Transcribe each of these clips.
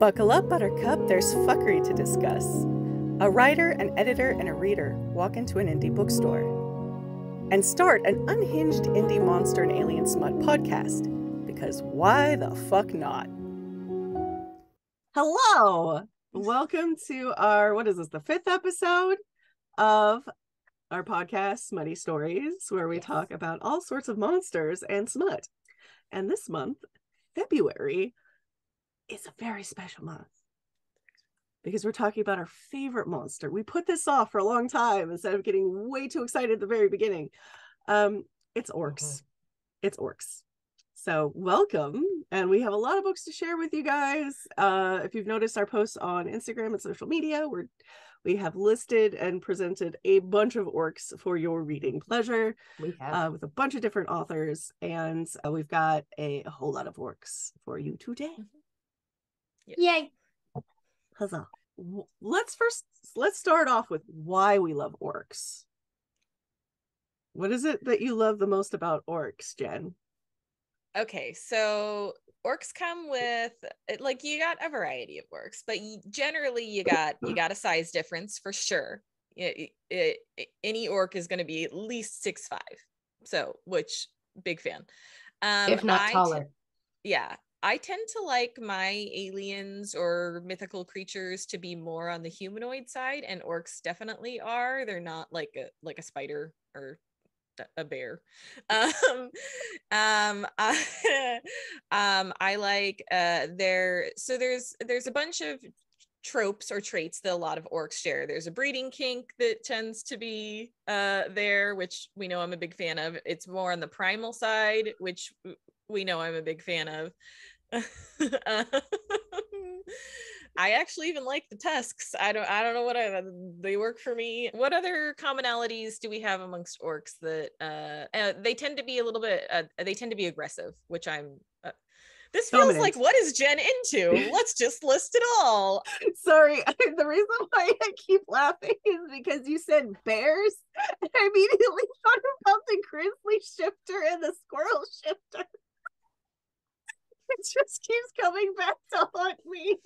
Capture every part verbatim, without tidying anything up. Buckle up, Buttercup, there's fuckery to discuss. A writer, an editor, and a reader walk into an indie bookstore and start an unhinged indie monster and alien smut podcast, because why the fuck not? Hello! Welcome to our, what is this, the fifth episode of our podcast, Smut Tea Stories, where we yes. talk about all sorts of monsters and smut. And this month, February, is a very special month, because we're talking about our favorite monster. We put this off for a long time instead of getting way too excited at the very beginning. Um, it's orcs. Mm-hmm. It's orcs. So welcome. And we have a lot of books to share with you guys. Uh, if you've noticed our posts on Instagram and social media, we're, we have listed and presented a bunch of orcs for your reading pleasure. We have. Uh, with a bunch of different authors. And uh, we've got a, a whole lot of orcs for you today. Mm-hmm. Yeah. Yay. Huzzah. Let's first, let's start off with why we love orcs. What is it that you love the most about orcs, Jen? Okay, so orcs come with, like, you got a variety of orcs, but generally you got, you got a size difference for sure. It, it, it, any orc is going to be at least six five. So, which, big fan. Um, if not I, taller. Yeah. I tend to like my aliens or mythical creatures to be more on the humanoid side, and orcs definitely are. They're not like a like a spider or a bear. Um, um, I, um, I like uh, their so there's there's a bunch of tropes or traits that a lot of orcs share. There's a breeding kink that tends to be uh, there, which we know I'm a big fan of. It's more on the primal side, which we know I'm a big fan of. um, I actually even like the tusks. I don't I don't know what I, they work for me. What other commonalities do we have amongst orcs that uh, uh they tend to be a little bit uh, they tend to be aggressive, which I'm uh, this feels Dominant. Like what is Jen into? Let's just list it all. Sorry, the reason why I keep laughing is because you said bears and I immediately thought about the grizzly shifter and the squirrel shifter. It just keeps coming back to haunt me.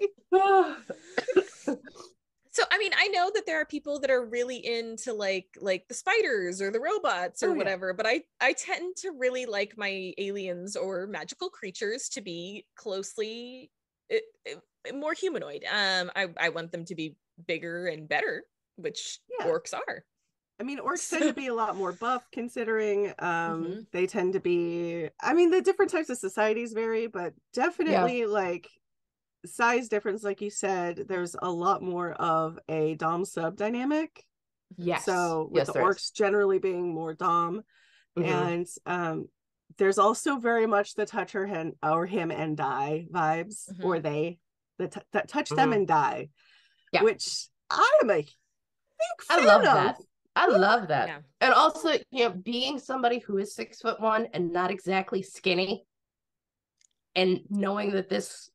So, I mean, I know that there are people that are really into like like the spiders or the robots or oh, whatever, yeah. but I, I tend to really like my aliens or magical creatures to be closely it, it, more humanoid. Um, I, I want them to be bigger and better, which yeah. orcs are. I mean, orcs tend to be a lot more buff, considering um, mm-hmm. they tend to be, I mean, the different types of societies vary, but definitely yeah. like size difference, like you said, there's a lot more of a dom-sub dynamic. Yes. So with yes, the orcs is. generally being more dom. Mm-hmm. And um, there's also very much the touch or him, or him and die vibes, mm-hmm. or they, the t- that touch mm-hmm. them and die, yeah. which I am a big fan I love of. That. I love that. Yeah. And also, you know, being somebody who is six foot one and not exactly skinny, and knowing that this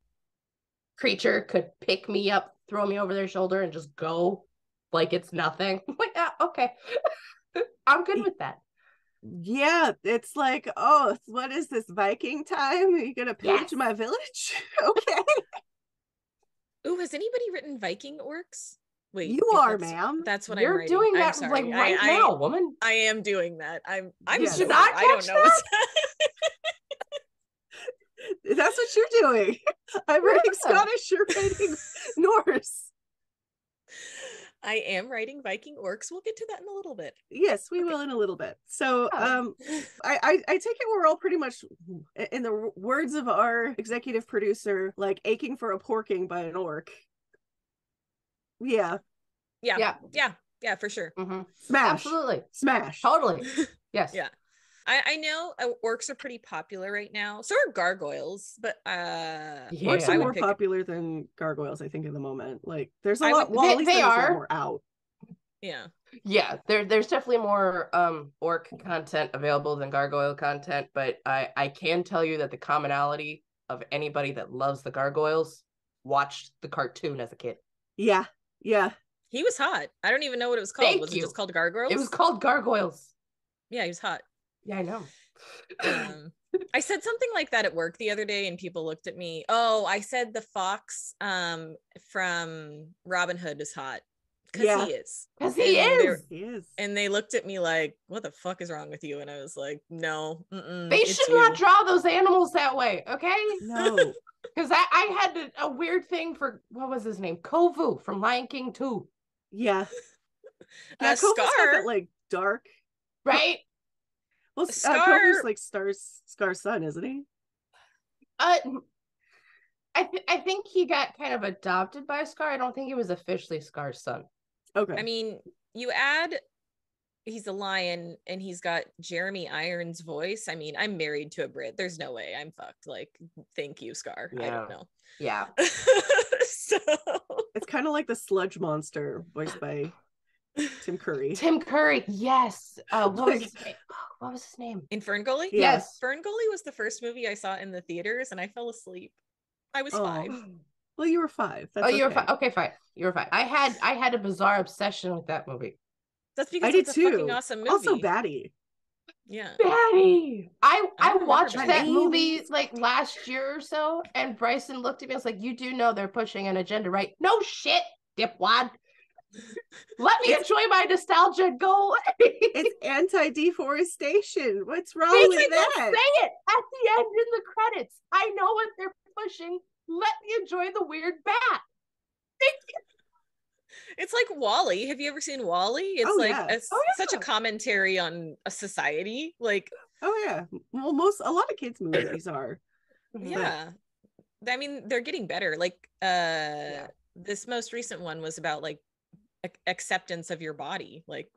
creature could pick me up, throw me over their shoulder, and just go like it's nothing. Yeah, okay. I'm good with that. Yeah, it's like, oh, what is this, Viking time? Are you going to pillage yes. my village? Okay. Ooh, has anybody written Viking orcs? Wait, you are, that's, ma'am. That's what You're I'm writing. doing. That I'm like right I, I, now, woman. I am doing that. I'm. I'm. Yes. Sure. I, I don't know. That? What's... That's what you're doing. I'm writing yeah. Scottish. You're writing Norse. I am writing Viking orcs. We'll get to that in a little bit. Yes, we okay. will in a little bit. So, yeah. um, I, I I take it we're all pretty much, in the words of our executive producer, like aching for a porking by an orc. Yeah. yeah yeah yeah yeah for sure. Mm-hmm. Smash, absolutely smash, totally. Yes. Yeah, I, I know orcs are pretty popular right now, so are gargoyles, but uh yeah. orcs are more popular it. than gargoyles, I think, in the moment. Like there's a I lot would, well, they, at least they are more out. Yeah, yeah, there, there's definitely more um orc content available than gargoyle content, but I I can tell you that the commonality of anybody that loves the gargoyles watched the cartoon as a kid. Yeah. Yeah, he was hot. I don't even know what it was called. Thank was you. It just called Gargoyles? It was called Gargoyles. Yeah, he was hot. Yeah, I know. Um, I said something like that at work the other day and people looked at me. Oh, I said the fox um, from Robin Hood is hot. Because yeah. he is. Because he is. he is. And they looked at me like, what the fuck is wrong with you? And I was like, no. Mm-mm, they should you. not draw those animals that way, okay? No. Because I, I had a, a weird thing for, what was his name? Kovu from Lion King Two. Yeah. yeah uh, Kovu's Scar. Got that, like, dark. Right? Well, Scar. Uh, Kovu's like Star's, Scar's son, isn't he? Uh, I, th- I think he got kind of adopted by Scar. I don't think he was officially Scar's son. Okay. I mean, you add he's a lion and he's got Jeremy Irons' voice. I mean, I'm married to a Brit. There's no way I'm fucked. Like, thank you, Scar. Yeah. I don't know. Yeah. So it's kind of like the sludge monster voiced by Tim Curry. Tim Curry, yes. Uh, what was his name? What was his name? In Fern Gully? Yes. yes. Fern Gully was the first movie I saw in the theaters and I fell asleep. I was oh. five. Well, you were five. That's oh, you okay. were five. Okay, fine. You were five. I had I had a bizarre obsession with that movie. That's because I did it's too. a fucking awesome movie. Also, Batty. Yeah. Batty. I, I, I watched that name. movie like last year or so, and Bryson looked at me and was like, you do know they're pushing an agenda, right? No shit, dipwad. Let me enjoy my nostalgia. Go away. It's anti-deforestation. What's wrong they with that? Say it at the end in the credits. I know what they're pushing. Let me enjoy the weird bat. It's like WALL-E. Have you ever seen WALL-E? It's oh, like yeah. A, oh, yeah. such a commentary on a society. Like, oh yeah. Well, most a lot of kids' movies are. Yeah, but I mean, they're getting better. Like, uh, yeah. this most recent one was about like. Acceptance of your body, like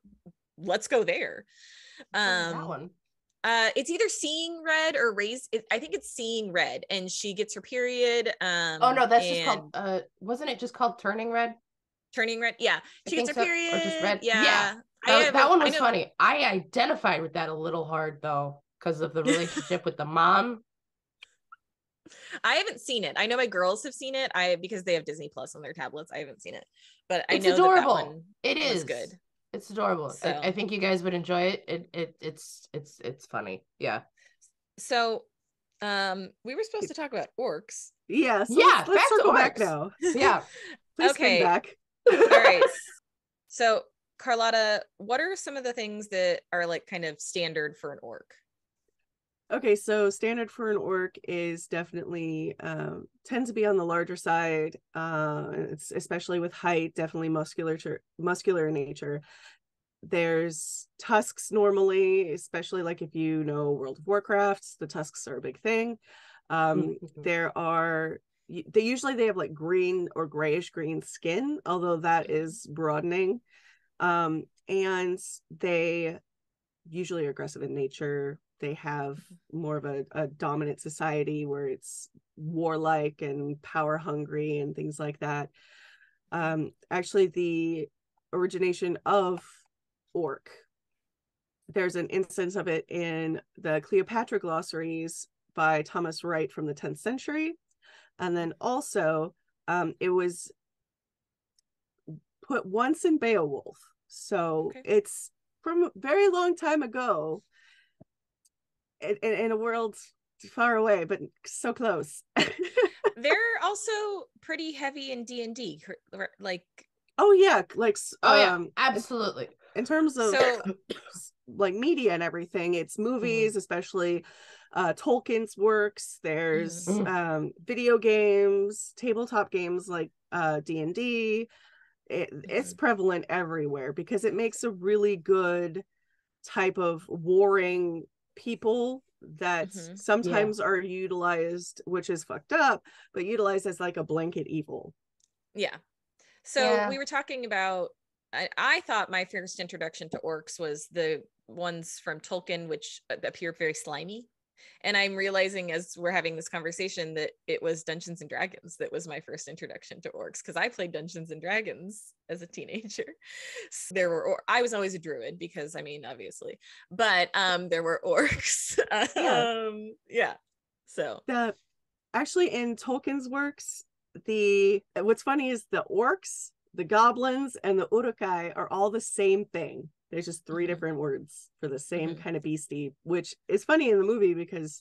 let's go there. Um that one. Uh it's either Seeing Red or Raised it, I think it's Seeing Red, and she gets her period. Um oh no that's and... just called uh wasn't it just called Turning Red? Turning Red yeah she I gets her so. period or just red. yeah, yeah. I, that, I, that one was I funny. I identified with that a little hard though because of the relationship with the mom. I haven't seen it. I know my girls have seen it. I because they have Disney Plus on their tablets. I haven't seen it, but I it's know adorable. That, that one it is good. It's adorable. So. I, I think you guys would enjoy it. It it it's it's it's funny. Yeah. So, um, we were supposed to talk about orcs. Yeah. So yeah. Let's, let's circle orcs. back now. Yeah. Please okay. come back. All right. So, Carlotta, what are some of the things that are like kind of standard for an orc? Okay, so standard for an orc is definitely um, tends to be on the larger side. Uh, it's especially with height, definitely muscular, muscular in nature. There's tusks normally, especially like if you know World of Warcraft, the tusks are a big thing. Um, there are they usually they have like green or grayish green skin, although that is broadening, um, and they usually are aggressive in nature. They have more of a, a dominant society where it's warlike and power hungry and things like that. Um, actually, the origination of orc, there's an instance of it in the Cleopatra glossaries by Thomas Wright from the tenth century. And then also um, it was put once in Beowulf. So okay. it's from a very long time ago. In, in a world far away but so close. They're also pretty heavy in D and D, like oh yeah like oh yeah um, absolutely in terms of so... like media and everything. It's movies, mm-hmm. especially uh Tolkien's works. There's mm-hmm. um video games, tabletop games like uh D and D. it, mm-hmm. It's prevalent everywhere because it makes a really good type of warring people that mm-hmm. sometimes yeah. are utilized, which is fucked up, but utilized as like a blanket evil. Yeah. So yeah. we were talking about, I, I thought my first introduction to orcs was the ones from Tolkien, which appear very slimy. And I'm realizing as we're having this conversation that it was Dungeons and Dragons that was my first introduction to orcs, because I played Dungeons and Dragons as a teenager. So there were, or- I was always a druid because I mean, obviously, but um, there were orcs. Yeah. um, yeah. So the, actually in Tolkien's works, the what's funny is the orcs, the goblins, and the Uruk-hai are all the same thing. There's just three different words for the same mm-hmm. kind of beastie, which is funny in the movie because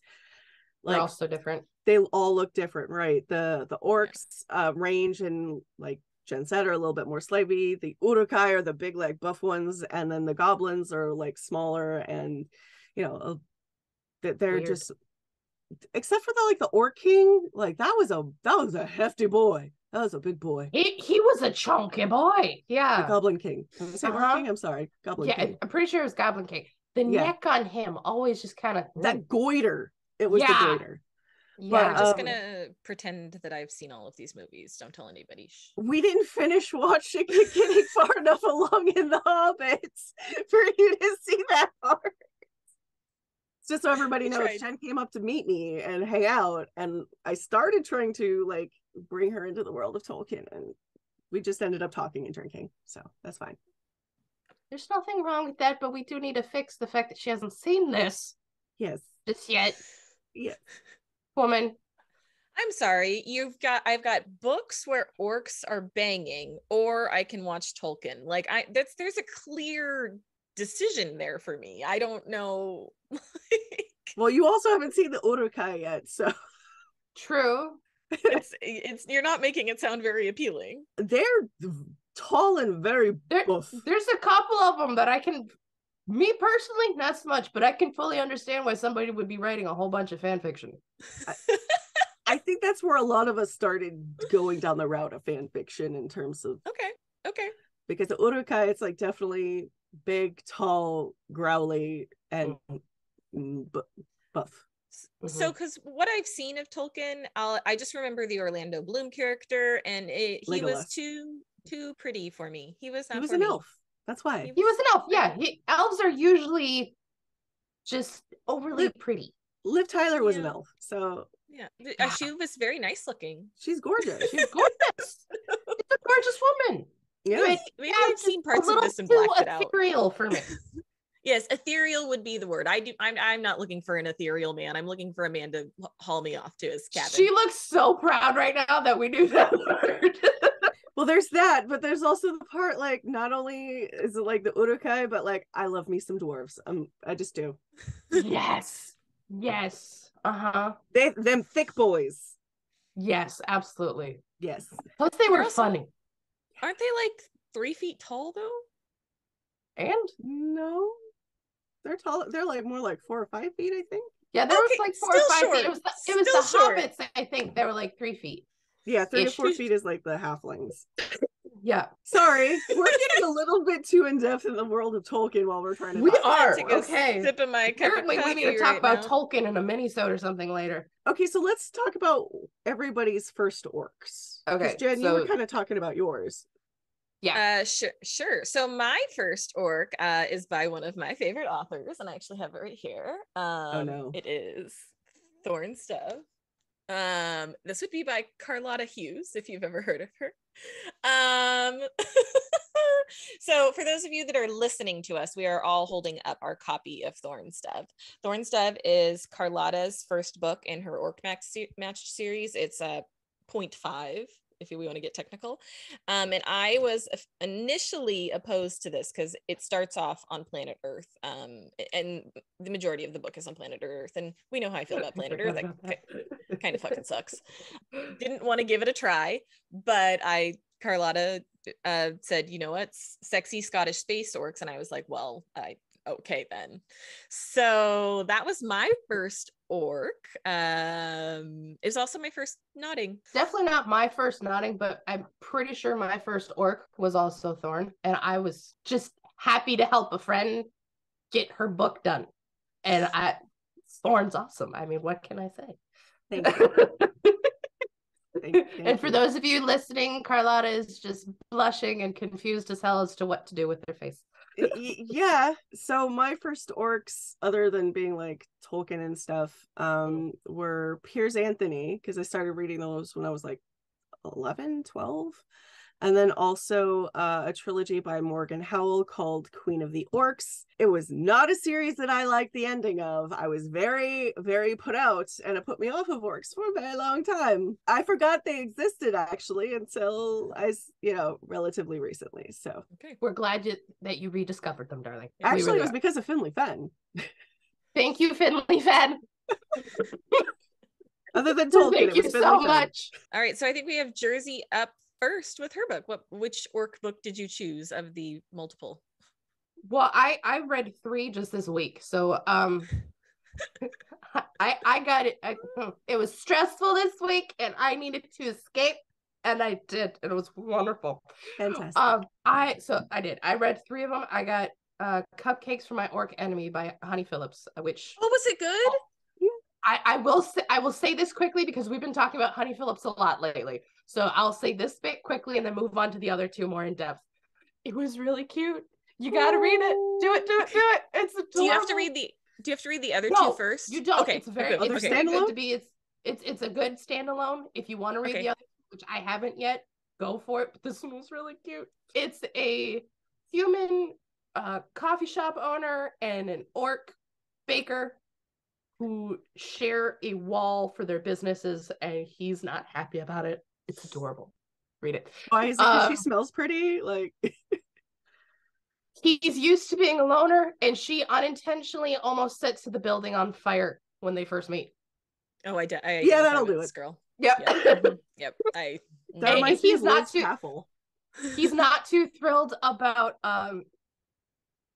Like, they're all so different. They all look different, right? The the orcs uh, range and, like Jen said, are a little bit more slavey. The Uruk-hai are the big, like, buff ones, and then the goblins are, like, smaller and, you know, that they're Weird. just, except for the, like, the Orc King, like, that was a that was a hefty boy. That was a big boy. He he was a chunky boy. Yeah. The Goblin King. Did I say uh-huh. Orc King? I'm sorry. Goblin yeah, King. Yeah, I'm pretty sure it was Goblin King. The yeah. neck on him always just kind of... That goiter. It was yeah. the goiter. Yeah, but, I'm just um, gonna pretend that I've seen all of these movies. Don't tell anybody. We didn't finish watching it, getting far enough along in The Hobbits for you to see that part. It's just so everybody knows, right. Jen came up to meet me and hang out, and I started trying to, like, bring her into the world of Tolkien, and we just ended up talking and drinking, so that's fine. There's nothing wrong with that, but we do need to fix the fact that she hasn't seen this. Yes. Just yet. Yes. Woman, I'm sorry. You've got I've got books where orcs are banging, or I can watch Tolkien. Like I, that's there's a clear decision there for me. I don't know. Well, you also haven't seen the Uruk-hai yet, so true. It's it's you're not making it sound very appealing. They're tall and very buff. There, there's a couple of them that I can. Me personally, not so much, but I can fully understand why somebody would be writing a whole bunch of fan fiction. I, I think that's where a lot of us started going down the route of fan fiction in terms of... Okay, okay. Because the Uruk-hai, it's like definitely big, tall, growly, and b- buff. So, because what I've seen of Tolkien, I'll, I just remember the Orlando Bloom character, and it, he Legolas. was too too pretty for me. He was not He was for an me. elf. That's why. He was an elf, yeah. He, elves are usually just overly Liv, pretty. Liv Tyler was yeah. an elf, so... Yeah, yeah. She was very nice looking. She's gorgeous. She's gorgeous. She's a gorgeous woman. Yeah. Maybe, maybe yeah, I've seen parts of this and blacked it out. A little ethereal for me. Yes, ethereal would be the word. I do. I'm, I'm not looking for an ethereal man. I'm looking for a man to haul me off to his cabin. She looks so proud right now that we knew that word. Well, there's that, but there's also the part, like, not only is it like the Uruk-hai, but like I love me some dwarves. Um, I just do. Yes, yes, uh huh. They them thick boys. Yes, absolutely. Yes. Plus, they were also funny. Aren't they like three feet tall though? And no, they're tall. They're like more like four or five feet, I think. Yeah, there okay, was like four or five short. feet. It was the, it was the hobbits. I think they were like three feet. Yeah, three to four feet is like the halflings. Yeah. Sorry, we're getting a little bit too in-depth in the world of Tolkien while we're trying to... We are, okay. Sip of my cup of coffee. We need to talk about Tolkien in a mini-sode or something later. Okay, so let's talk about everybody's first orcs. Okay. Jen, you were kind of talking about yours. Yeah. Uh, sure, sure. So my first orc uh, is by one of my favorite authors, and I actually have it right here. Um, oh, no. It is Thorndove. Um, this would be by Carlotta Hughes, if you've ever heard of her. Um, so for those of you that are listening to us, we are all holding up our copy of Thorndove. Thorndove is Carlotta's first book in her Orc Matched series. It's a uh, point five, if we want to get technical. Um, and I was initially opposed to this because it starts off on planet Earth, um, and the majority of the book is on planet Earth, and we know how I feel about planet Earth. That kind of fucking sucks. Didn't want to give it a try, but I Carlotta uh, said, you know what, sexy Scottish space orcs, and I was like, well, I okay then. So that was my first orc. Um it's also my first nodding. Definitely not my first nodding, but I'm pretty sure my first orc was also Thorn, and I was just happy to help a friend get her book done, and I Thorn's awesome. I mean, what can I say? Thank you. Thank, thank and for you. Those of you listening, Carlotta is just blushing and confused as hell as to what to do with their face. Yeah, so my first orcs, other than being like Tolkien and stuff, um were Piers Anthony, because I started reading those when I was like eleven, twelve, and then also uh, a trilogy by Morgan Howell called Queen of the Orcs. It was not a series that I liked the ending of. I was very, very put out, and it put me off of orcs for a very long time. I forgot they existed, actually, until I, you know, relatively recently. So okay. We're glad you, that you rediscovered them, darling. Actually, really it was are. because of Finley Fenn. Thank you, Finley Fenn. Other than Tolkien, thank you so much. All right, so I think we have Jersey up first with her book. What, which orc book did you choose of the multiple? Well, I I read three just this week, so um, I I got it. I, it was stressful this week, and I needed to escape, and I did, and it was wonderful. Fantastic. Um, I so I did. I read three of them. I got uh, Cupcakes for My Orc Enemy by Honey Phillips, which oh, was it good? I, I will say I will say this quickly because we've been talking about Honey Phillips a lot lately. So I'll say this bit quickly and then move on to the other two more in depth. It was really cute. You gotta read it. Do it, do it, do it. It's adorable. Do you have to read the do you have to read the other no, two first? You don't. Okay. It's very okay. It's okay. Good to be it's it's it's a good standalone. If you want to read okay. the other, which I haven't yet, go for it. But this one was really cute. It's a human uh, coffee shop owner and an orc baker who share a wall for their businesses, and he's not happy about it. It's adorable. Read it. Why is it? Because um, she smells pretty. Like he's used to being a loner, and she unintentionally almost sets the building on fire when they first meet. Oh, I, de- I yeah, that'll do it. This girl. Yep. Yep. Yep. I. That reminds me of Lord's Chapel. He's not too thrilled about um.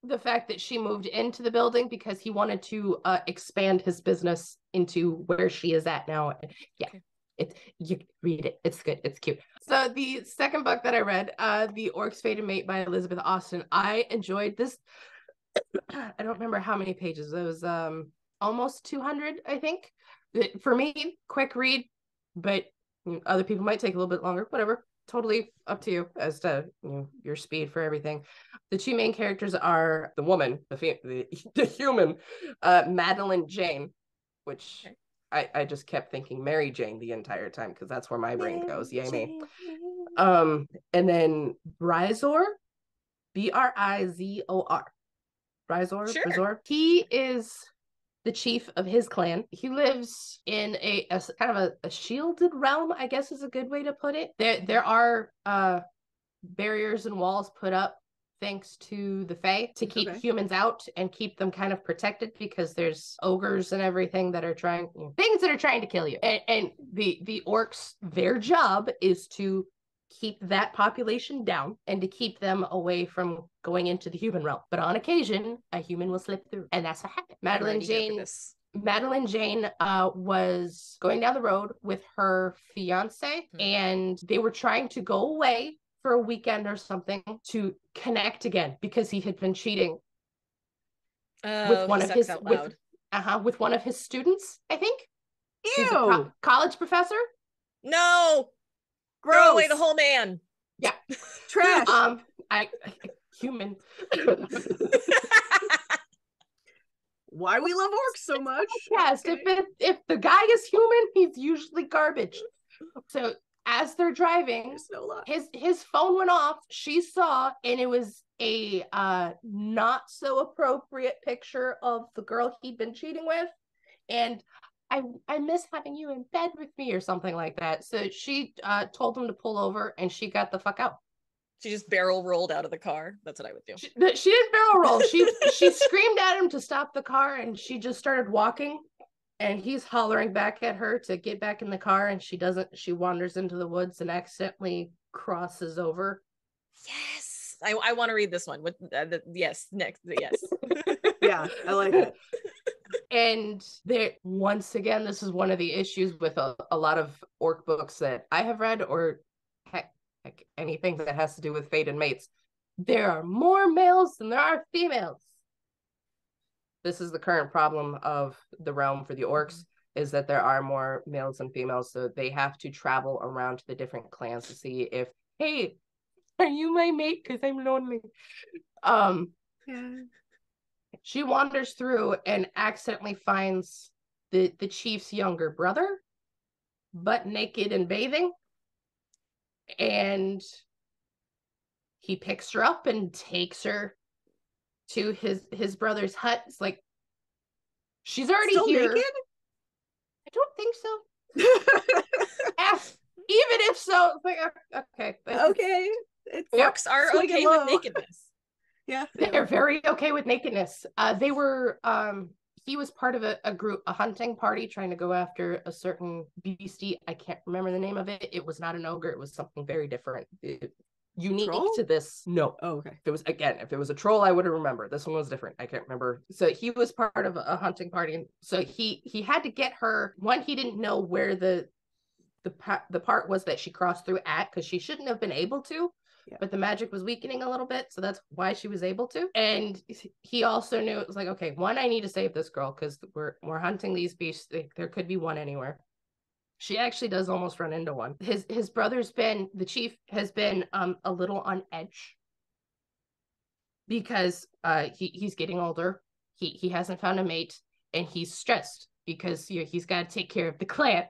the fact that she moved into the building because he wanted to uh, expand his business into where she is at now. Yeah, okay. It's you read it. It's good. It's cute. So the second book that I read, uh, The Orc's Fated Mate by Elizabeth Austin. I enjoyed this. I don't remember how many pages. It was um, almost two hundred, I think. For me, quick read, but other people might take a little bit longer, whatever. Totally up to you as to you know, your speed for everything. The two main characters are the woman, the fe- the, the human, uh, Madeline Jane, which okay. I, I just kept thinking Mary Jane the entire time because that's where my brain goes. Yay me. Um, and then Brizor, B R I Z O R. Brizor, sure. Brizor. He is the chief of his clan. He lives in a, a kind of a, a shielded realm, I guess is a good way to put it. There there are uh, barriers and walls put up thanks to the Fae to keep okay. humans out and keep them kind of protected because there's ogres and everything that are trying, you know, things that are trying to kill you. And, and the, the orcs, their job is to keep that population down and to keep them away from going into the human realm. But on occasion, a human will slip through. And that's what happened. Madeline Jane Madeline Jane uh, was going down the road with her fiancé, hmm. and they were trying to go away for a weekend or something to connect again because he had been cheating oh, with one of his with, uh-huh, with one of his students, I think. Ew! He's a pro- college professor? No! Gross. Throw away the whole man. Yeah. Trash. Um, I, I human. Why we love orcs so much? Yes, okay. if it, if the guy is human, he's usually garbage. So as they're driving, no his his phone went off. She saw, and it was a uh, not so appropriate picture of the girl he'd been cheating with, and. I, I miss having you in bed with me or something like that. So she uh, told him to pull over and she got the fuck out. She just barrel rolled out of the car. That's what I would do. She, she didn't barrel roll. She she screamed at him to stop the car and she just started walking and he's hollering back at her to get back in the car and she doesn't, she wanders into the woods and accidentally crosses over. Yes. I, I want to read this one. With uh, the, yes. Next. Yes. Yeah. I like it. And there, once again, this is one of the issues with a, a lot of orc books that I have read, or heck, heck, anything that has to do with fate and mates. There are more males than there are females. This is the current problem of the realm for the orcs, is that there are more males than females, so they have to travel around to the different clans to see if, hey, are you my mate? Because I'm lonely. Um, yeah. She wanders through and accidentally finds the, the chief's younger brother, butt naked and bathing. And he picks her up and takes her to his, his brother's hut. It's like, she's already still here. Naked? I don't think so. F, even if so, it's like, okay. Okay. It's, orcs yeah, are okay with nakedness. Yeah, they're very okay with nakedness. Uh, they were, um, he was part of a, a group, a hunting party trying to go after a certain beastie. I can't remember the name of it. It was not an ogre. It was something very different. It, unique troll? To this. No. Oh, okay. If it was, again, if it was a troll, I would have remembered. This one was different. I can't remember. So he was part of a hunting party. And so he, he had to get her. One, he didn't know where the, the, the part was that she crossed through at, because she shouldn't have been able to. Yeah. But the magic was weakening a little bit, so that's why she was able to. And he also knew, it was like, okay, one, I need to save this girl, because we're we're hunting these beasts. They, there could be one anywhere. She actually does almost run into one. His his brother's been, the chief has been um a little on edge because uh he, he's getting older. He he hasn't found a mate, and he's stressed because, you know, he's got to take care of the clan.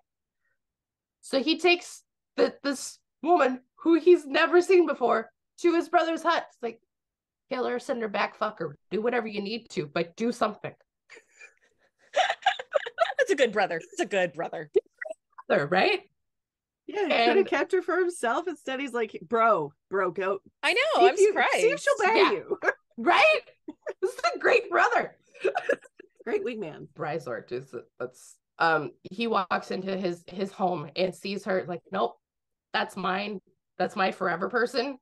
So he takes the this woman who he's never seen before to his brother's hut. It's like, kill her, send her back, fuck her, do whatever you need to, but do something. That's a good brother. It's a good brother. Brother, right? Yeah, he and... could have kept her for himself. Instead, he's like, bro, bro, go. I know. I'm you, surprised. See if she'll marry yeah. you. Right? This is a great brother. Great wingman. Bryzort is that's um he walks into his his home and sees her, like, nope, that's mine. That's my forever person.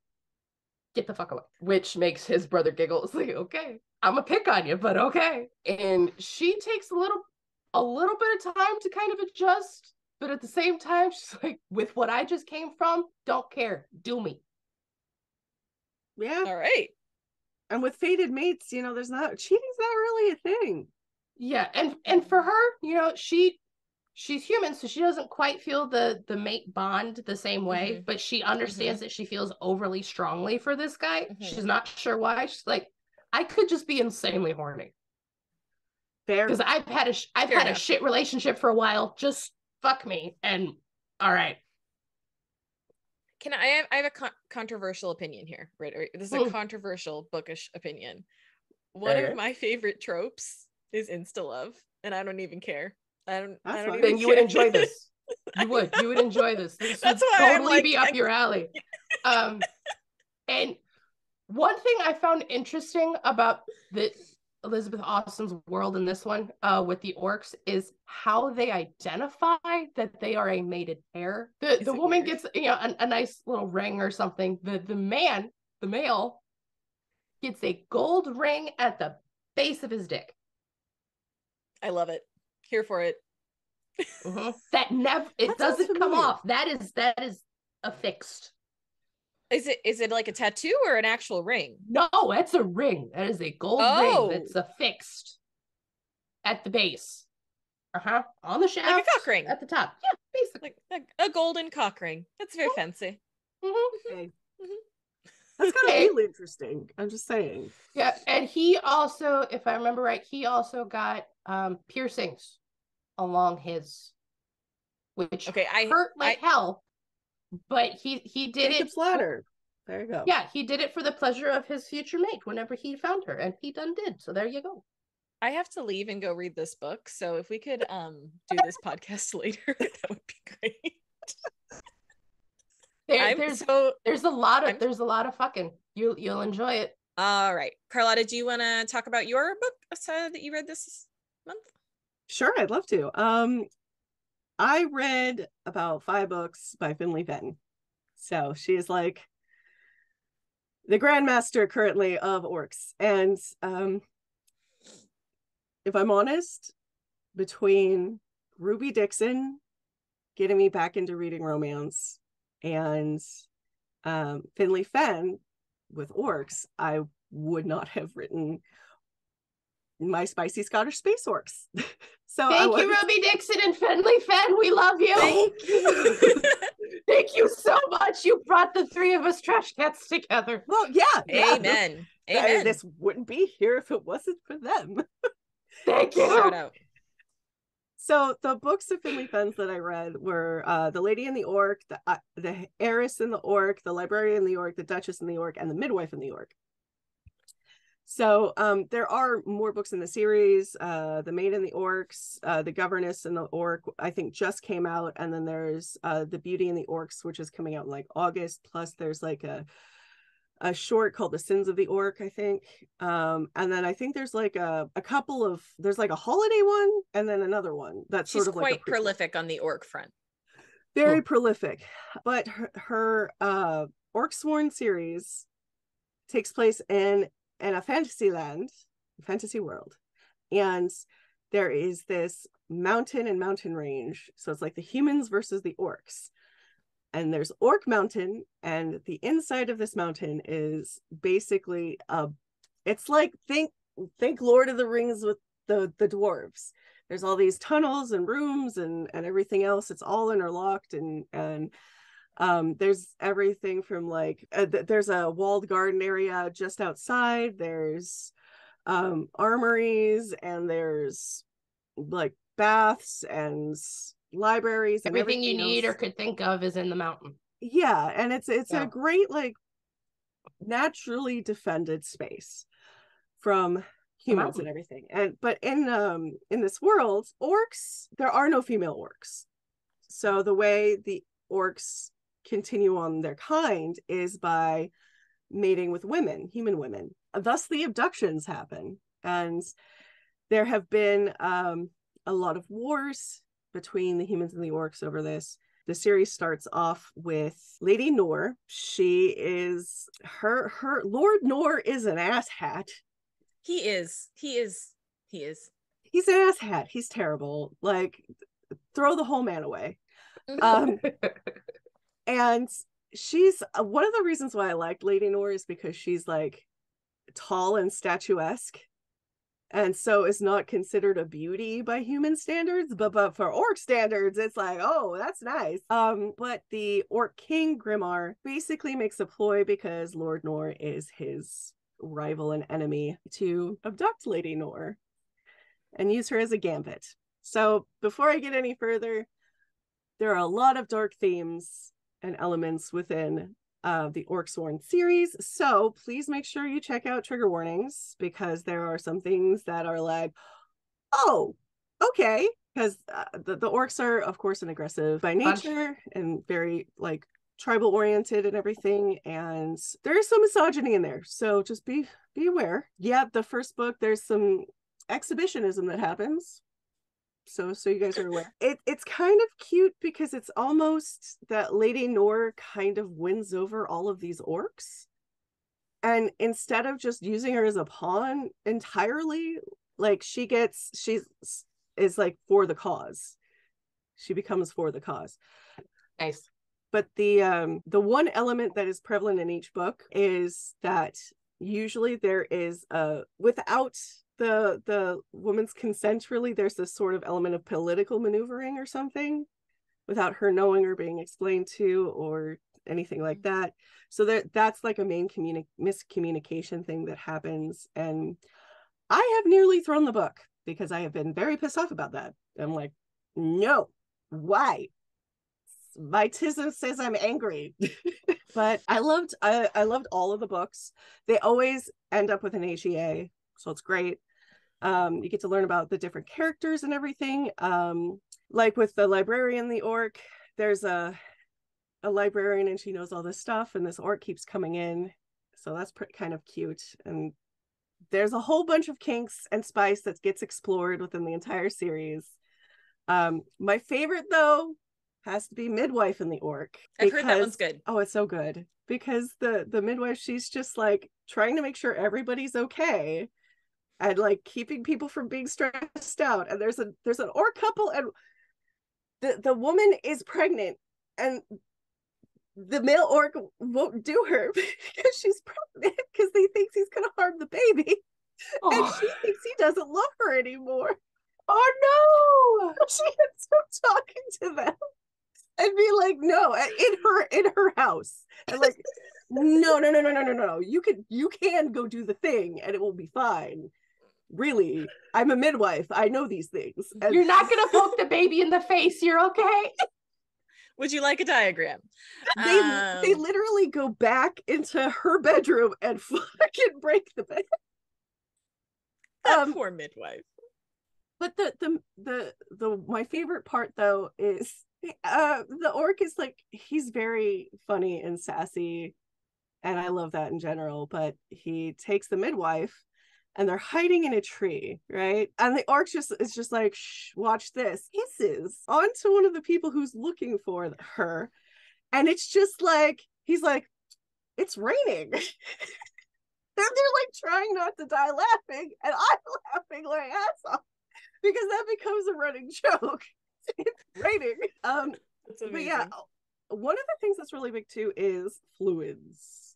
Get the fuck away. Which makes his brother giggle. It's like, okay, I'm gonna pick on you, but okay. And she takes a little, a little bit of time to kind of adjust, but at the same time, she's like, with what I just came from, don't care. Do me. Yeah. All right. And with fated mates, you know, there's not cheating's not really a thing. Yeah, and and for her, you know, she. She's human, so she doesn't quite feel the the mate bond the same way, mm-hmm. but she understands mm-hmm. that she feels overly strongly for this guy. Mm-hmm. She's not sure why. She's like, I could just be insanely horny. Fair. Because I've had a I've Fair had enough. a shit relationship for a while. Just fuck me, and all right. Can I? I have, I have a con- controversial opinion here. Right, right. This is a mm. controversial bookish opinion. One Fair. of my favorite tropes is insta love, and I don't even care. I don't, I don't then you care. would enjoy this. You would. You would enjoy this. This That's would why totally like, be up I... your alley. Um, and one thing I found interesting about the Elizabeth Austin's world in this one uh, with the orcs is how they identify that they are a mated pair. The is the woman weird? gets you know a, a nice little ring or something. The the man, the male, gets a gold ring at the base of his dick. I love it. Here for it. Uh-huh. That never it that doesn't come off. That is that is affixed. Is it is it like a tattoo or an actual ring? No, that's a ring. That is a gold oh. ring that's affixed at the base. Uh-huh. On the shaft. Like a cock ring. At the top. Yeah, basically. Like a, a golden cock ring. That's very oh. fancy. Mm-hmm. Okay. Mm-hmm. That's kind of really interesting. I'm just saying. Yeah, and he also, if I remember right, he also got um, piercings along his, which okay, I, hurt like I, hell. But he he did it. Flatter. There you go. Yeah, he did it for the pleasure of his future mate. Whenever he found her, and he done did. So there you go. I have to leave and go read this book. So if we could um do this podcast later, that would be great. There, there's so, there's a lot of I'm, there's a lot of fucking you you'll enjoy it. All right, Carlotta, do you want to talk about your book uh, that you read this month? Sure, I'd love to. Um, I read about five books by Finley Fenn. So she is like the grandmaster currently of orcs, and um, if I'm honest, between Ruby Dixon getting me back into reading romance, and um, Finley Fenn with orcs, I would not have written my spicy Scottish space orcs. So thank I you, was... Ruby Dixon and Finley Fenn. We love you. Thank you. Thank you so much. You brought the three of us trash cats together. Well, yeah. Amen. Yeah. Amen. I, this wouldn't be here if it wasn't for them. Thank you. Shout out. So the books of Finley Fenn's that I read were uh, The Lady and the Orc, the, uh, the Heiress and the Orc, The Librarian and the Orc, The Duchess and the Orc, and The Midwife and the Orc. So um, there are more books in the series. Uh, the Maid and the Orcs, uh, The Governess and the Orc, I think just came out. And then there's uh, The Beauty and the Orcs, which is coming out in like August. Plus there's like a a short called The Sins of the Orc, I think. Um, and then I think there's like a, a couple of, there's like a holiday one and then another one. That's She's sort of quite like prolific on the orc front. Very oh. prolific. But her, her uh, Orc Sworn series takes place in, in a fantasy land, fantasy world. And there is this mountain and mountain range. So it's like the humans versus the orcs. And there's Orc Mountain, and the inside of this mountain is basically a, it's like, think think Lord of the Rings with the, the dwarves. There's all these tunnels and rooms and, and everything else. It's all interlocked, and, and um, there's everything from like, uh, th- there's a walled garden area just outside. There's um, armories, and there's like baths and libraries, and everything, everything you need else. or could think of is in the mountain. Yeah, and it's it's yeah. a great like naturally defended space from humans and everything. And but in um in this world, orcs, there are no female orcs. So the way the orcs continue on their kind is by mating with women, human women. Thus the abductions happen, and there have been um a lot of wars between the humans and the orcs over this. The series starts off with Lady Noor. She is her her Lord Noor is an asshat. He is. He is. He is. He's an asshat. He's terrible. Like, throw the whole man away. Um, and she's uh, one of the reasons why I liked Lady Noor is because she's like tall and statuesque. And so it's not considered a beauty by human standards, but, but for orc standards, it's like, oh, that's nice. Um, but the orc king, Grimmar, basically makes a ploy because Lord Noor is his rival and enemy to abduct Lady Noor and use her as a gambit. So before I get any further, there are a lot of dark themes and elements within of the Orc Sworn series, so please make sure you check out trigger warnings, because there are some things that are like, oh, okay, because uh, the, the orcs are of course an aggressive by nature and very like tribal oriented and everything, and there is some misogyny in there, so just be be aware. Yeah, the first book, there's some exhibitionism that happens, so so you guys are aware. It, it's kind of cute because it's almost that Lady Noor kind of wins over all of these orcs, and instead of just using her as a pawn entirely, like she gets she's is like for the cause. She becomes for the cause. Nice. But the um the one element that is prevalent in each book is that usually there is a without the the woman's consent, really, there's this sort of element of political maneuvering or something without her knowing or being explained to or anything like that. So that that's like a main communi- miscommunication thing that happens. And I have nearly thrown the book because I have been very pissed off about that. I'm like, no, why? My tism says I'm angry. But I loved I, I loved all of the books. They always end up with an H E A, so it's great. Um, you get to learn about the different characters and everything. Um, like with the librarian, the orc, there's a a librarian and she knows all this stuff, and this orc keeps coming in. So that's pretty, kind of cute. And there's a whole bunch of kinks and spice that gets explored within the entire series. Um, my favorite, though, has to be Midwife and the Orc. I've because, heard that one's good. Oh, it's so good. Because the, the midwife, she's just like trying to make sure everybody's okay, and like keeping people from being stressed out. And there's a there's an orc couple, and the, the woman is pregnant, and the male orc won't do her because she's pregnant, because he thinks he's gonna harm the baby. Oh. And she thinks he doesn't love her anymore. Oh no! She ends up talking to them and be like, no, in her in her house. And like, no, no, no, no, no, no, no. You can you can go do the thing and it will be fine. Really, I'm a midwife. I know these things. And you're not gonna poke the baby in the face. You're okay. Would you like a diagram? They um... they literally go back into her bedroom and fucking break the bed. That um, poor midwife. But the the the the my favorite part, though, is uh the orc is like, he's very funny and sassy and I love that in general, but he takes the midwife and they're hiding in a tree, right? And the orc just is just like, shh, watch this. Hisses onto one of the people who's looking for her. And it's just like, he's like, it's raining. They're like trying not to die laughing, and I'm laughing my ass off because that becomes a running joke. It's raining. Um, but yeah, one of the things that's really big too is fluids.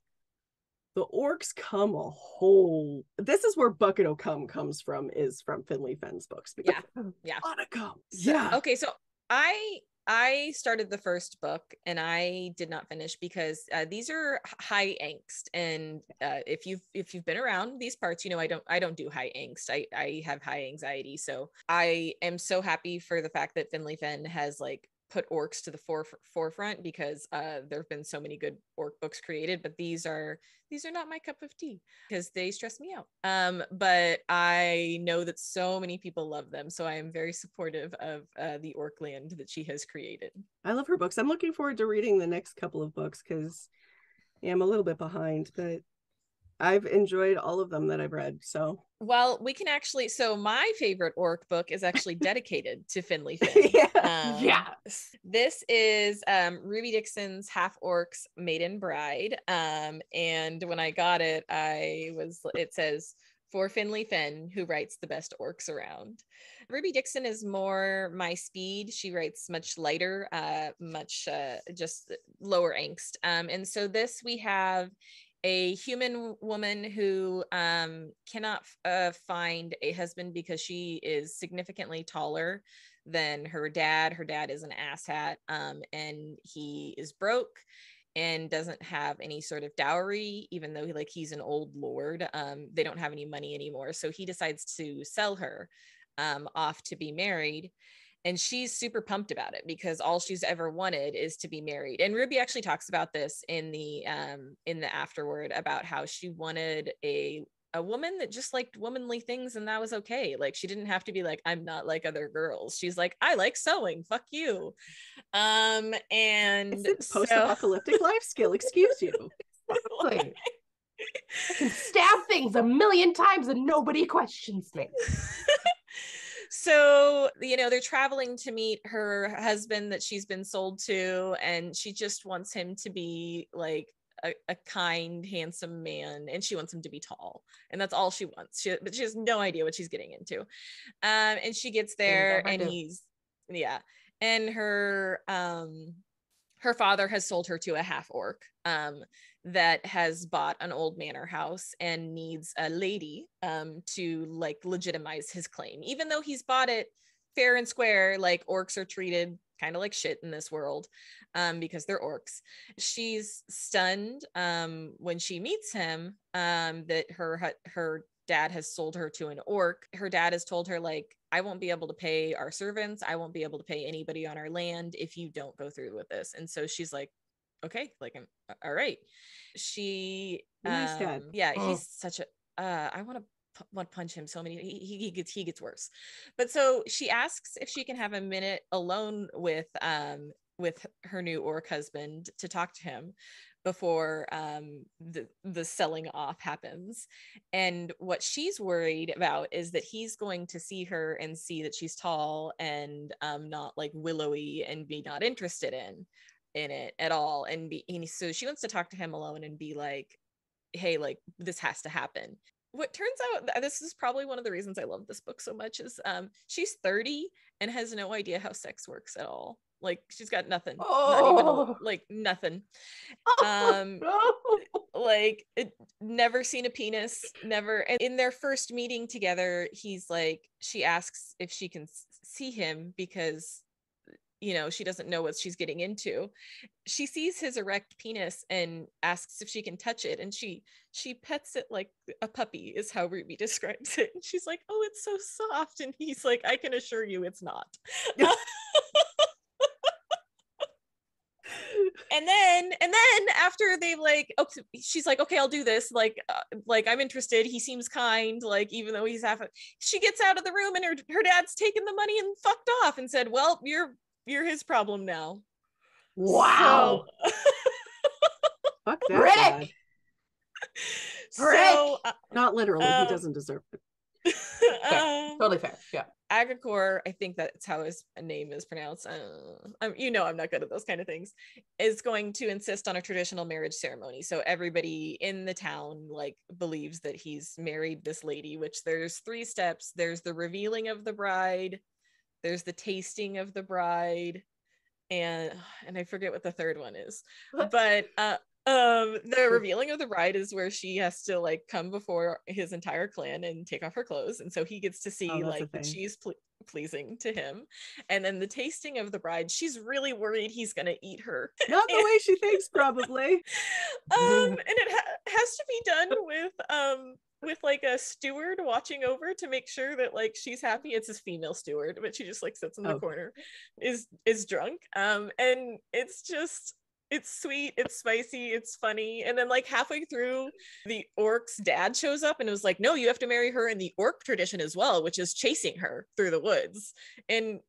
The orcs come a whole. This is where bucket o' cum comes from. Is from Finley Fenn's books. Yeah, yeah. A lot of cum. Yeah. Okay, so I. I started the first book and I did not finish because uh, these are high angst. And uh, if you've, if you've been around these parts, you know, I don't, I don't do high angst. I, I have high anxiety. So I am so happy for the fact that Finley Fenn has like put orcs to the foref- forefront because uh, there've been so many good orc books created, but these are, these are not my cup of tea because they stress me out. Um, but I know that so many people love them. So I am very supportive of uh, the orc land that she has created. I love her books. I'm looking forward to reading the next couple of books because yeah, I'm a little bit behind, but I've enjoyed all of them that I've read. So, well, we can actually, so my favorite orc book is actually dedicated to Finley Fenn. Yeah. Um, yeah. This is um, Ruby Dixon's Half Orcs, Maiden Bride. Um, and when I got it, I was, it says, for Finley Fenn, who writes the best orcs around. Ruby Dixon is more my speed. She writes much lighter, uh, much uh, just lower angst. Um, and so this we have a human woman who um, cannot uh, find a husband because she is significantly taller than her dad. Her dad is an asshat um, and he is broke and doesn't have any sort of dowry, even though he, like he's an old lord. Um, they don't have any money anymore. So he decides to sell her um, off to be married. And she's super pumped about it because all she's ever wanted is to be married. And Ruby actually talks about this in the um, in the afterword about how she wanted a a woman that just liked womanly things and that was okay. Like she didn't have to be like, I'm not like other girls. She's like, I like sewing. Fuck you. Um, and it's a post-apocalyptic so... life skill. Excuse you. Like, I can stab things a million times and nobody questions me. So, you know, they're traveling to meet her husband that she's been sold to, and she just wants him to be like a, a kind, handsome man, and she wants him to be tall, and that's all she wants. She, but she has no idea what she's getting into. Um, and she gets there, and do. he's, yeah, and her, um, her father has sold her to a half orc um, that has bought an old manor house and needs a lady um, to like legitimize his claim. Even though he's bought it fair and square, like orcs are treated kind of like shit in this world um, because they're orcs. She's stunned um, when she meets him um, that her her dad has sold her to an orc. Her dad has told her like, I won't be able to pay our servants. I won't be able to pay anybody on our land if you don't go through with this. And so she's like, okay, like, I'm all right. She, nice um, dad. yeah, oh. he's such a, uh, I want to p- want to punch him so many, he, he, he gets, he gets worse. But so she asks if she can have a minute alone with, um, with her new orc husband to talk to him before um, the, the selling off happens. And what she's worried about is that he's going to see her and see that she's tall and um, not like willowy and be not interested in, in it at all. And, be, and so she wants to talk to him alone and be like, hey, like this has to happen. What turns out, this is probably one of the reasons I love this book so much is um, she's thirty and has no idea how sex works at all. Like she's got nothing, oh. not even, like nothing. Oh, um, no. Like it, never seen a penis, never. And in their first meeting together, he's like, she asks if she can see him because, you know, she doesn't know what she's getting into. She sees his erect penis and asks if she can touch it. And she, she pets it like a puppy is how Ruby describes it. And she's like, oh, it's so soft. And he's like, I can assure you it's not. And then, and then after they've like, oh, she's like, okay, I'll do this. Like, uh, like I'm interested. He seems kind. Like, even though he's half, a- she gets out of the room and her, her dad's taken the money and fucked off and said, well, you're, you're his problem now. Wow. So- Fuck that. Rick, So, uh, not literally. Um, he doesn't deserve it. Fair. Um, totally fair. Yeah. Agricor, I think that's how his name is pronounced. Uh, I'm, you know, I'm not good at those kind of things. Is going to insist on a traditional marriage ceremony. So everybody in the town like believes that he's married this lady. Which there's three steps. There's the revealing of the bride. There's the tasting of the bride, and and I forget what the third one is. But uh, um, the revealing of the bride is where she has to like come before his entire clan and take off her clothes, and so he gets to see oh, like that she's ple- pleasing to him. And then the tasting of the bride, she's really worried he's gonna eat her. Not the way she thinks, probably. um, and it ha- has to be done with um. with like a steward watching over to make sure that like she's happy. It's this female steward, but she just like sits in the oh. corner, is is drunk, um and it's just, it's sweet, it's spicy, it's funny. And then like halfway through, the orc's dad shows up and was like, no, you have to marry her in the orc tradition as well, which is chasing her through the woods. And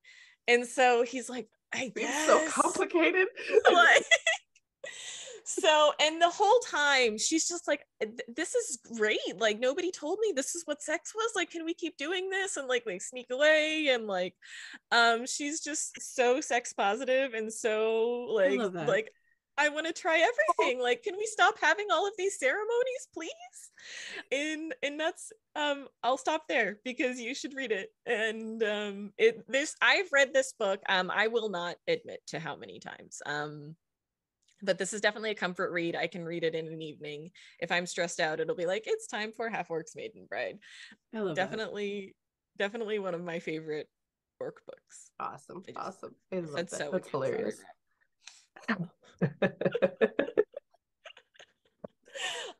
and so he's like, I guess. It's so complicated. Like, so, and the whole time she's just like, this is great, like nobody told me this is what sex was, like can we keep doing this? And like they sneak away, and like um she's just so sex positive and so like I like I want to try everything. Oh. Like, can we stop having all of these ceremonies, please? And and that's um I'll stop there because you should read it. And um it this I've read this book um I will not admit to how many times. Um But this is definitely a comfort read. I can read it in an evening. If I'm stressed out, it'll be like, it's time for Half Orcs Maiden Bride. I love definitely, that. Definitely one of my favorite orc books. Awesome. Just, awesome. I love that's that. So that's hilarious.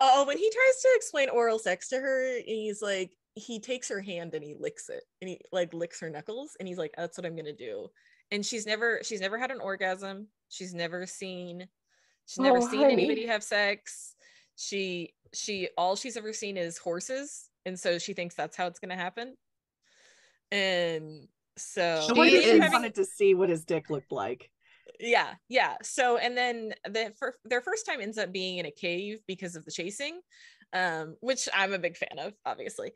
Oh, when he tries to explain oral sex to her, he's like, he takes her hand and he licks it. And he like licks her knuckles. And he's like, that's what I'm going to do. And she's never, she's never had an orgasm. She's never seen... She's never oh, seen honey. anybody have sex. She, she, all she's ever seen is horses. And so she thinks that's how it's going to happen. And so she is having... wanted to see what his dick looked like. Yeah. Yeah. So, and then the, for, their first time ends up being in a cave because of the chasing, um, which I'm a big fan of, obviously.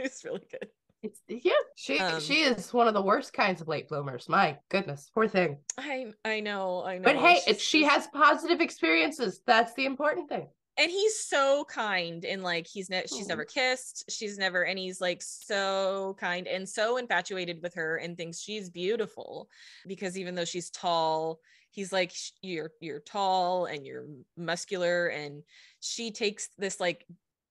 It's really good. It's, yeah, she um, she is one of the worst kinds of late bloomers. My goodness, poor thing. I I know, I know. But hey, She's, she has positive experiences. That's the important thing. And he's so kind, and like he's ne- she's never kissed. She's never, and he's like so kind and so infatuated with her, and thinks she's beautiful because even though she's tall, he's like, you're you're tall and you're muscular, and she takes this like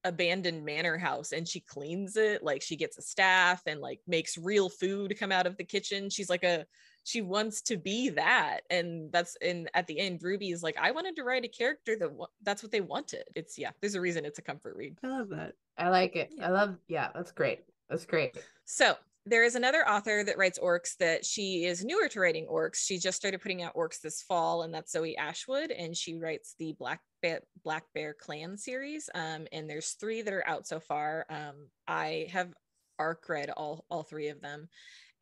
abandoned manor house and she cleans it, like she gets a staff and like makes real food come out of the kitchen. She's like a she wants to be that. And that's and at the end Ruby is like, I wanted to write a character that that's what they wanted. It's yeah there's a reason it's a comfort read. I love that. I like it. Yeah. I love yeah that's great. That's great. So there is another author that writes orcs that she is newer to writing orcs. She just started putting out orcs this fall, and that's Zoe Ashwood, and she writes the Black Bear, Black Bear Clan Series. Um, and there's three that are out so far. Um, I have arc read all all three of them,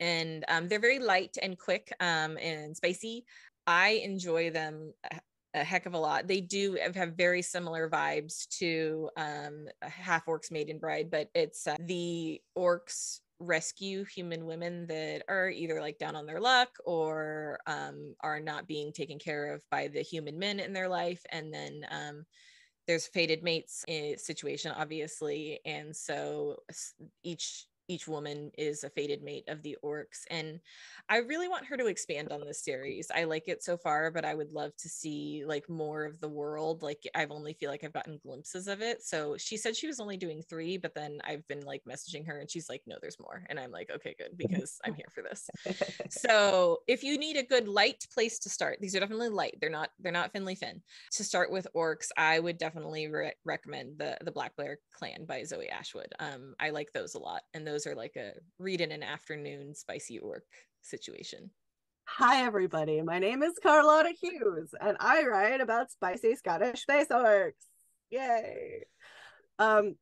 and um, they're very light and quick um, and spicy. I enjoy them a heck of a lot. They do have very similar vibes to um, Half Orcs Maiden Bride, but it's uh, the orcs rescue human women that are either like down on their luck or um, are not being taken care of by the human men in their life. And then um, there's fated mates situation, obviously. And so each each woman is a fated mate of the orcs. And I really want her to expand on this series. I like it so far, but I would love to see like more of the world. Like I've only feel like I've gotten glimpses of it. So she said she was only doing three, but then I've been like messaging her and she's like, no, there's more. And I'm like, okay, good, because I'm here for this. So if you need a good light place to start, these are definitely light. They're not, they're not Finley Fenn. To start with orcs, I would definitely re- recommend the, the Black Bear Clan by Zoe Ashwood. Um, I like those a lot. And those Those are like a read in an afternoon spicy orc situation. Hi everybody, my name is Carlotta Hughes and I write about spicy Scottish space orcs. Yay! Um,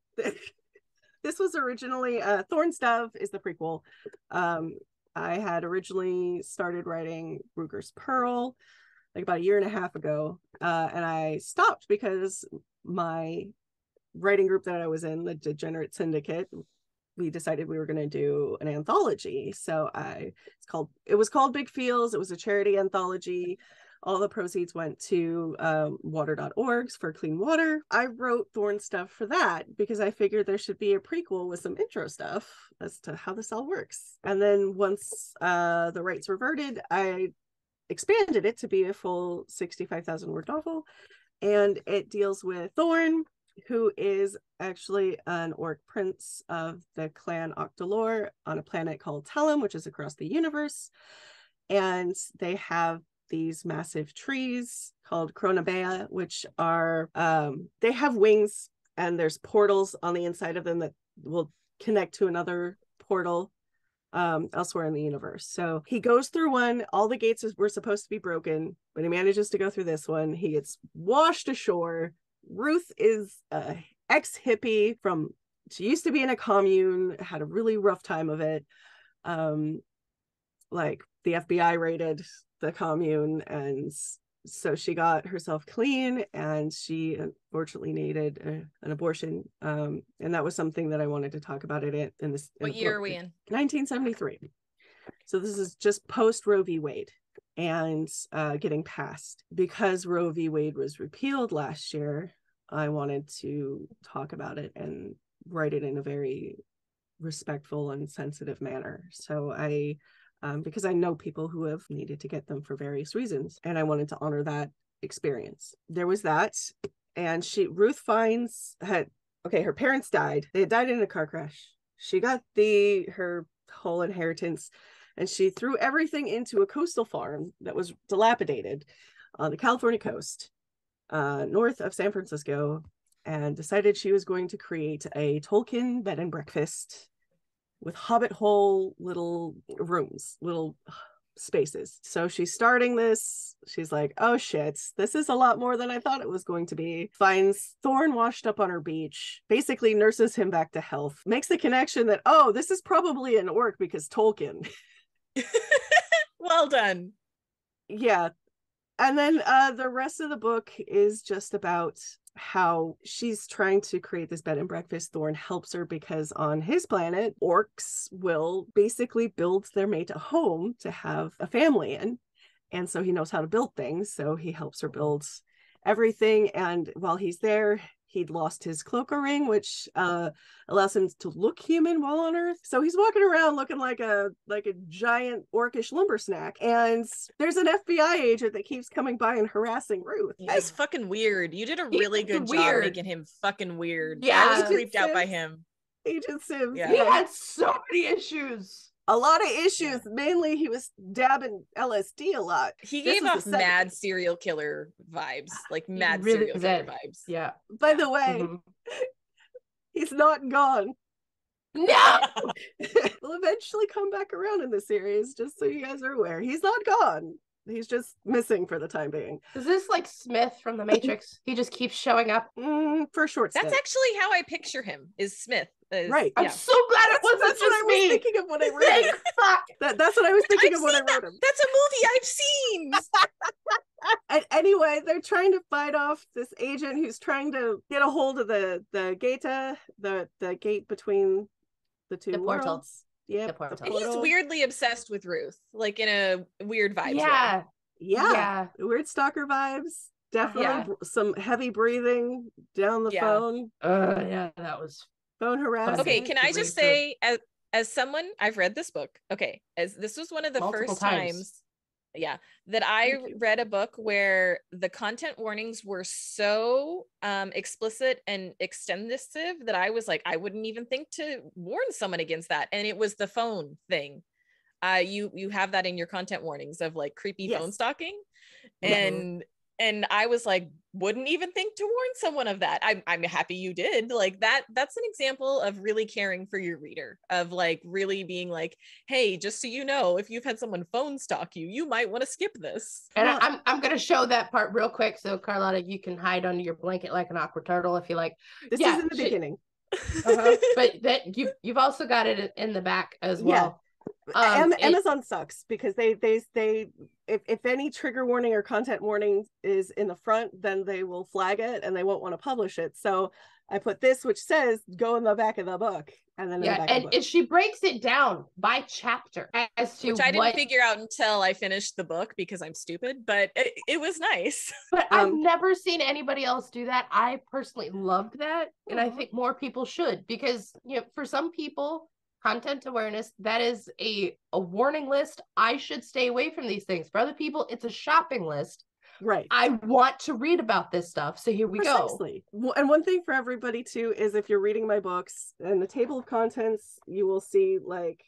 this was originally uh, Thorndove is the prequel. Um, I had originally started writing Ruger's Pearl like about a year and a half ago, uh, and I stopped because my writing group that I was in, the Degenerate Syndicate, we decided we were going to do an anthology. So I, it's called, it was called Big Feels. It was a charity anthology. All the proceeds went to um, water dot orgs for clean water. I wrote Thorn stuff for that because I figured there should be a prequel with some intro stuff as to how this all works. And then once uh, the rights reverted, I expanded it to be a full sixty-five thousand word novel. And it deals with Thorn, who is actually an orc prince of the clan Octalor on a planet called Talem, which is across the universe. And they have these massive trees called Cronabea, which are, um, they have wings, and there's portals on the inside of them that will connect to another portal um, elsewhere in the universe. So he goes through one, all the gates were supposed to be broken, but he manages to go through this one. He gets washed ashore. Ruth is an ex-hippie from, she used to be in a commune, had a really rough time of it. Um, like the F B I raided the commune, and so she got herself clean, and she unfortunately needed a, an abortion, um and that was something that I wanted to talk about it in this. What in year book. Are we in? nineteen seventy-three. So this is just post Roe v. Wade and uh getting passed, because Roe v. Wade was repealed last year. I wanted to talk about it and write it in a very respectful and sensitive manner. So I Um, because I know people who have needed to get them for various reasons, and I wanted to honor that experience. There was that, and she Ruth finds had okay. Her parents died; they had died in a car crash. She got the her whole inheritance, and she threw everything into a coastal farm that was dilapidated on the California coast, uh, north of San Francisco, and decided she was going to create a Tolkien bed and breakfast with hobbit hole little rooms, little spaces. So she's starting this. She's like, oh shit, this is a lot more than I thought it was going to be. Finds Thorn washed up on her beach, basically nurses him back to health, makes the connection that, oh, this is probably an orc because Tolkien. Well done. Yeah. And then uh, the rest of the book is just about how she's trying to create this bed and breakfast. Thorn helps her because on his planet, orcs will basically build their mate a home to have a family in. And so he knows how to build things. So he helps her build everything. And while he's there, he'd lost his cloaker ring, which uh, allows him to look human while on Earth. So he's walking around looking like a like a giant orcish lumber snack. And there's an F B I agent that keeps coming by and harassing Ruth. He's fucking weird. You did a really he, good weird. job making him fucking weird. Yeah, I was creeped Sims. out by him. Agent Sims. Yeah. He had so many issues. A lot of issues. Mainly, he was dabbing L S D a lot. He this gave off mad serial killer vibes, like mad really serial did. killer vibes. Yeah. By the way, mm-hmm. he's not gone. No! He'll eventually come back around in the series, just so you guys are aware. He's not gone. He's just missing for the time being. Is this like Smith from The Matrix? He just keeps showing up mm, for a short stint. That's actually how I picture him, is Smith. Is, right. Yeah. I'm so glad it wasn't that's just what I was me. thinking of when I read it. Fuck. That, that's what I was thinking I've of when I read him. That. That's a movie I've seen. And anyway, they're trying to fight off this agent who's trying to get a hold of the the gaeta, the the gate between the two the worlds. Portals. Yeah, and he's weirdly obsessed with Ruth, like in a weird vibe. Yeah, yeah. yeah, weird stalker vibes. Definitely yeah. some heavy breathing down the yeah. phone. Uh, yeah, that was phone harassment. Okay, can I just say, as as someone, I've read this book. Okay, as this was one of the Multiple first times. times, yeah, that I read a book where the content warnings were so um, explicit and extensive that I was like, I wouldn't even think to warn someone against that. And it was the phone thing. Uh, you you have that in your content warnings of like creepy yes. phone stalking, and yeah. and I was like, wouldn't even think to warn someone of that. I'm I'm happy you did. Like that. That's an example of really caring for your reader, of like really being like, hey, just so you know, if you've had someone phone stalk you, you might want to skip this. And I, I'm I'm gonna show that part real quick, so Carlotta, you can hide under your blanket like an awkward turtle if you like. This yeah, is in the she, beginning, uh-huh. but that you you've also got it in the back as well. Yeah. Um, Am- it, Amazon sucks because they they they if, if any trigger warning or content warning is in the front, then they will flag it and they won't want to publish it. So I put this, which says go in the back of the book. And then yeah, the and the she breaks it down by chapter as to which I didn't what... figure out until I finished the book because I'm stupid, but it, it was nice. But um, I've never seen anybody else do that. I personally loved that. And I think more people should, because you know, for some people, content awareness, that is a, a warning list. I should stay away from these things. For other people, it's a shopping list. Right. I want to read about this stuff. So here we Precisely. go. And one thing for everybody too, is if you're reading my books and the table of contents, you will see like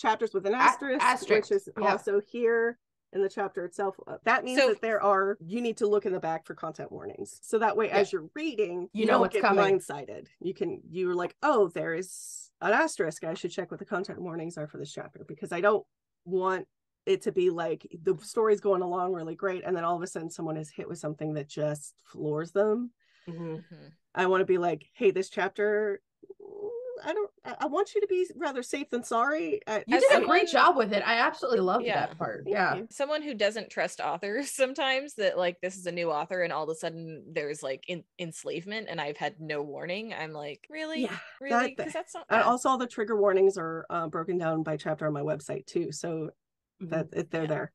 chapters with an asterisk, a- asterisk. which is yeah. also here in the chapter itself. That means so, that there are, you need to look in the back for content warnings. So that way, yeah. as you're reading, you, you know what's get coming. Blindsided. You can, you're like, oh, there is an asterisk. I should check what the content warnings are for this chapter, because I don't want it to be like the story's going along really great and then all of a sudden someone is hit with something that just floors them. Mm-hmm. I want to be like, hey, this chapter, I don't I want you to be rather safe than sorry. I, you did someone, a great job with it. I absolutely loved yeah. that part. Yeah. Someone who doesn't trust authors sometimes, that like this is a new author and all of a sudden there's like in, enslavement and I've had no warning. I'm like, really? Yeah, really? Because that, that's not bad. Also, all the trigger warnings are uh, broken down by chapter on my website too. So that they're yeah. there.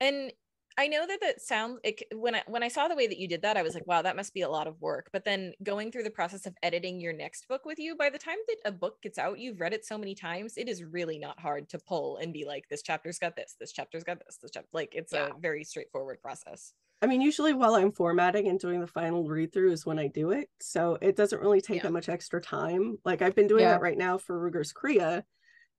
And I know that that sounds like when I when I saw the way that you did that, I was like, wow, that must be a lot of work. But then going through the process of editing your next book with you, by the time that a book gets out, you've read it so many times, it is really not hard to pull and be like, this chapter's got this, this chapter's got this, this chapter. Like it's yeah. a very straightforward process. I mean, usually while I'm formatting and doing the final read through is when I do it. So it doesn't really take yeah. that much extra time. Like I've been doing yeah. that right now for Ruger's Pearl.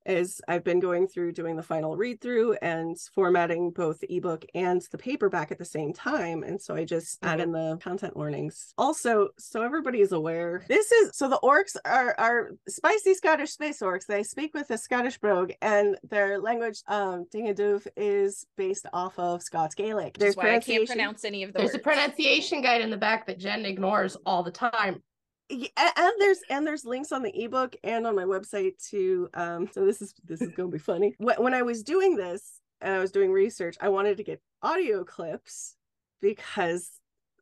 Is I've been going through doing the final read through and formatting both the ebook and the paperback at the same time. And so I just mm-hmm. add in the content warnings. Also, so everybody is aware, this is, so the orcs are, are spicy Scottish space orcs. They speak with a Scottish brogue and their language, um, Dingidoof, is based off of Scots Gaelic. There's why I can't pronounce any of the There's words. A pronunciation guide in the back that Jen ignores all the time. Yeah, and there's and there's links on the ebook and on my website to um so this is this is gonna be funny. When I was doing this and I was doing research, I wanted to get audio clips because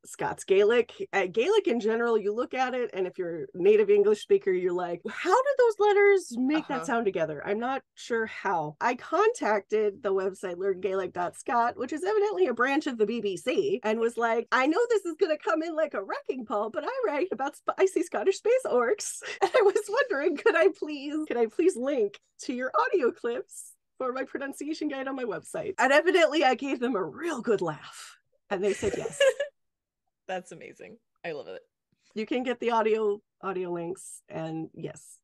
Scots Gaelic uh, Gaelic in general, you look at it and if you're a native English speaker, you're like, how do those letters make uh-huh. that sound together? I'm not sure how. I contacted the website learn gaelic dot scot, which is evidently a branch of the B B C, and was like, I know this is going to come in like a wrecking ball, but I write about spicy Scottish space orcs. And I was wondering, could I please could I please link to your audio clips for my pronunciation guide on my website? And evidently I gave them a real good laugh and they said yes. That's amazing. I love it. You can get the audio audio links and yes.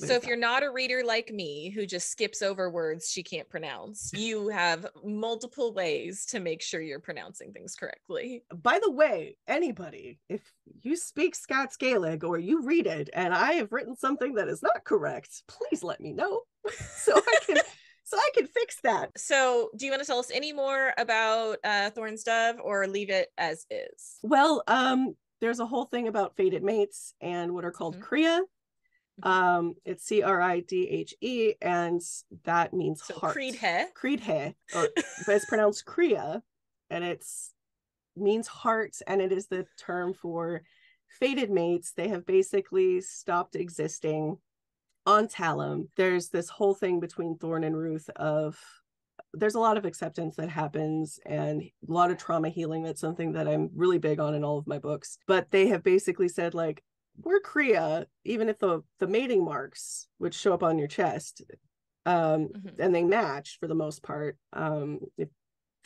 So if that. You're not a reader like me who just skips over words she can't pronounce, you have multiple ways to make sure you're pronouncing things correctly. By the way, anybody, if you speak Scots Gaelic or you read it and I have written something that is not correct, please let me know so I can So I can fix that. So do you want to tell us any more about uh, Thorndove or leave it as is? Well, um, there's a whole thing about fated mates and what are called mm-hmm. Cridhe. Um, it's C R I D H E, and that means so heart. Cridhe. Cridhe, or, but it's pronounced Cridhe, and it means heart, and it is the term for fated mates. They have basically stopped existing on Talum. There's this whole thing between Thorn and Ruth of there's a lot of acceptance that happens and a lot of trauma healing. That's something that I'm really big on in all of my books, but they have basically said like, we're Cridhe, even if the the mating marks which show up on your chest um mm-hmm. and they match for the most part, um if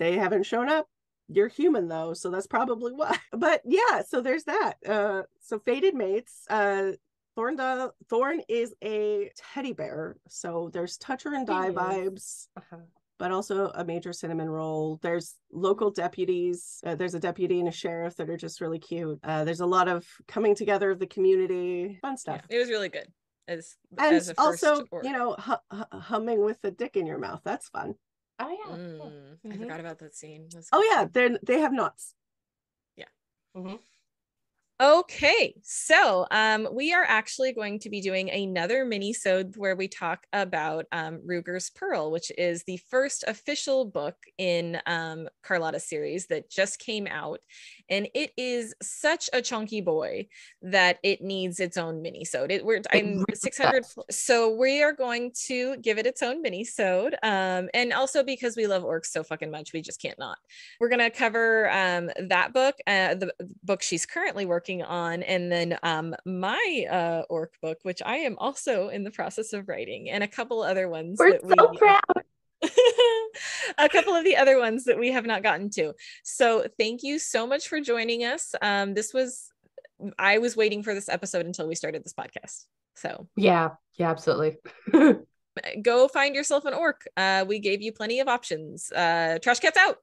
they haven't shown up, you're human though, so that's probably why. But yeah, so there's that. Uh so fated mates. uh Thorndove, Thorn is a teddy bear, so there's toucher and die vibes, uh-huh. but also a major cinnamon roll. There's local deputies. Uh, there's a deputy and a sheriff that are just really cute. Uh, there's a lot of coming together of the community, fun stuff. Yeah, it was really good. As, and as a first also, order. You know, hu- hu- humming with the dick in your mouth. That's fun. Oh, yeah. Mm, mm-hmm. I forgot about that scene. That's oh, cool. Yeah. They have knots. Yeah. Mm-hmm. Okay, so um, we are actually going to be doing another mini-sode where we talk about um, Ruger's Pearl, which is the first official book in um, Carlotta's series that just came out. And it is such a chunky boy that it needs its own mini-sode. It, we're, I'm six hundred, so we are going to give it its own mini-sode. Um, and also because we love orcs so fucking much, we just can't not. We're going to cover um, that book, uh, the book she's currently working on, and then um my uh orc book, which I am also in the process of writing, and a couple other ones we're that so we, proud a couple of the other ones that we have not gotten to. So thank you so much for joining us. Um this was, I was waiting for this episode until we started this podcast, so yeah yeah absolutely. Go find yourself an orc. Uh we gave you plenty of options. Uh trash cats out.